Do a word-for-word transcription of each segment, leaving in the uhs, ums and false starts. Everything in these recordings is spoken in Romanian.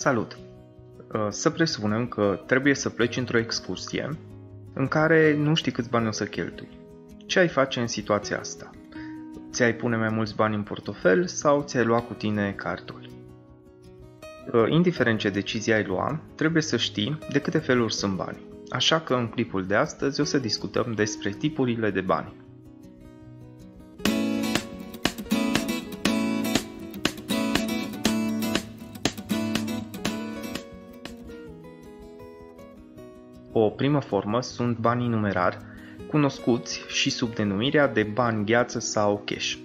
Salut! Să presupunem că trebuie să pleci într-o excursie în care nu știi câți bani o să cheltui. Ce ai face în situația asta? Ți-ai pune mai mulți bani în portofel sau ți-ai lua cu tine cardul? Indiferent ce decizie ai lua, trebuie să știi de câte feluri sunt bani. Așa că în clipul de astăzi o să discutăm despre tipurile de bani. O primă formă sunt banii numerari, cunoscuți și sub denumirea de bani gheață sau cash.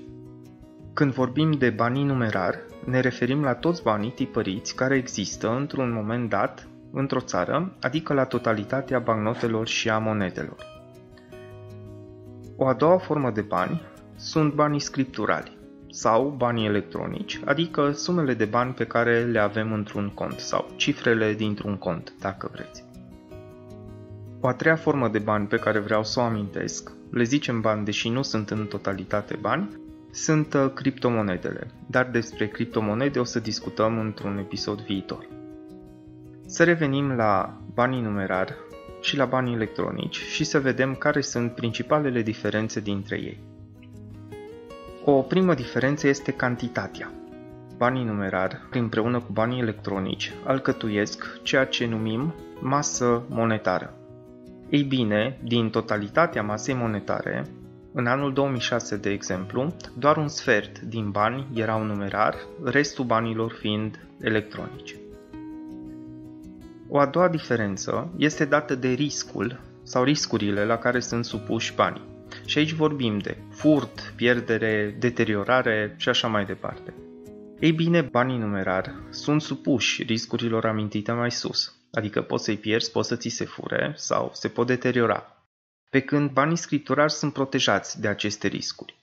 Când vorbim de banii numerari, ne referim la toți banii tipăriți care există într-un moment dat într-o țară, adică la totalitatea bancnotelor și a monedelor. O a doua formă de bani sunt banii scripturali sau banii electronici, adică sumele de bani pe care le avem într-un cont sau cifrele dintr-un cont, dacă vreți. O a treia formă de bani pe care vreau să o amintesc, le zicem bani deși nu sunt în totalitate bani, sunt criptomonedele, dar despre criptomonede o să discutăm într-un episod viitor. Să revenim la banii numerari și la banii electronici și să vedem care sunt principalele diferențe dintre ei. O primă diferență este cantitatea. Banii numerari, împreună cu banii electronici, alcătuiesc ceea ce numim masă monetară. Ei bine, din totalitatea masei monetare, în anul două mii șase, de exemplu, doar un sfert din bani erau numerari, restul banilor fiind electronici. O a doua diferență este dată de riscul sau riscurile la care sunt supuși banii. Și aici vorbim de furt, pierdere, deteriorare și așa mai departe. Ei bine, banii numerari sunt supuși riscurilor amintite mai sus, adică poți să-i pierzi, poți să ți se fure sau se pot deteriora, pe când banii scripturari sunt protejați de aceste riscuri.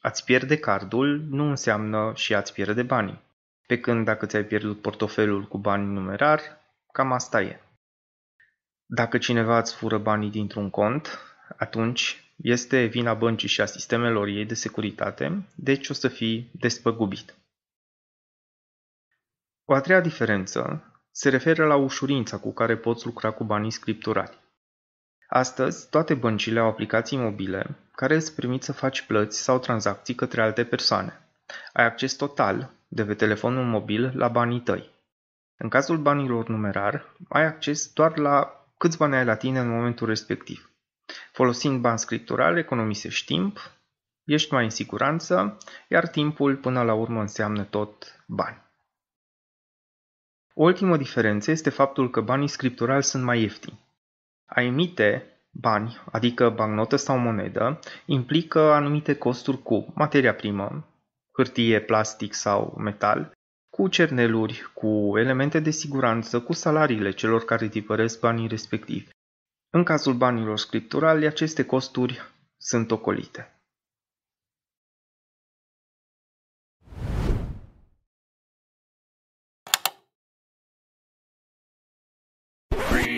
A-ți pierde cardul nu înseamnă și a-ți pierde banii, pe când dacă ți-ai pierdut portofelul cu banii numerari, cam asta e. Dacă cineva îți fură banii dintr-un cont, atunci este vina băncii și a sistemelor ei de securitate, deci o să fii despăgubit. O a treia diferență se referă la ușurința cu care poți lucra cu banii scripturali. Astăzi, toate băncile au aplicații mobile care îți permit să faci plăți sau tranzacții către alte persoane. Ai acces total, de pe telefonul mobil, la banii tăi. În cazul banilor numerari, ai acces doar la câți bani ai la tine în momentul respectiv. Folosind bani scripturali, economisești timp, ești mai în siguranță, iar timpul până la urmă înseamnă tot bani. O ultimă diferență este faptul că banii scripturali sunt mai ieftini. A emite bani, adică bancnotă sau monedă, implică anumite costuri cu materia primă, hârtie, plastic sau metal, cu cerneluri, cu elemente de siguranță, cu salariile celor care tipăresc banii respectivi. În cazul banilor scripturali, aceste costuri sunt ocolite.